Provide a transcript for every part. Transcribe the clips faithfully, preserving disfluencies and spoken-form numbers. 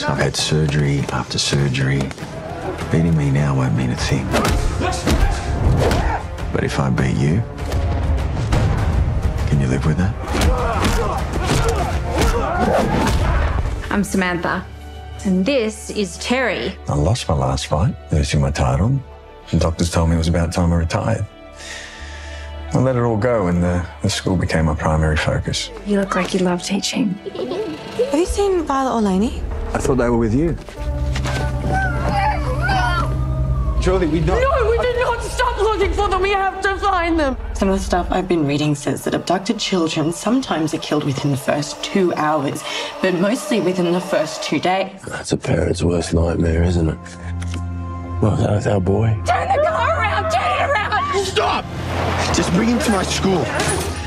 years. I've had surgery after surgery. Beating me now won't mean a thing. But if I beat you, can you live with that? I'm Samantha, and this is Terry. I lost my last fight, losing my title. The doctors told me it was about time I retired. I let it all go, and the, the school became my primary focus. You look like you love teaching. Have you seen Violet or Laney? I thought they were with you. Surely we don't... No, we did not stop looking for them. We have to find them. Some of the stuff I've been reading says that abducted children sometimes are killed within the first two hours, but mostly within the first two days. That's a parent's worst nightmare, isn't it? Well, that's our boy. Turn the car around! Turn it around! Stop! Just bring him to my school.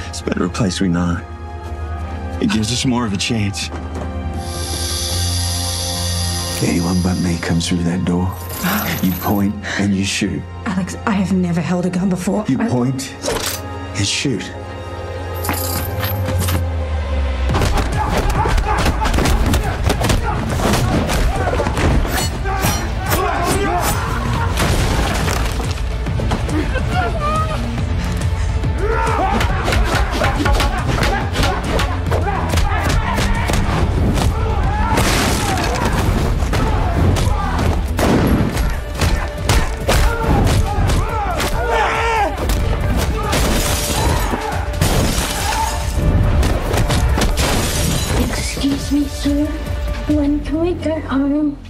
It's a better place we know. It gives us more of a chance. Anyone but me comes through that door. You point and you shoot. Alex, I have never held a gun before. You I... point and shoot. Excuse me, sir. When can we go home?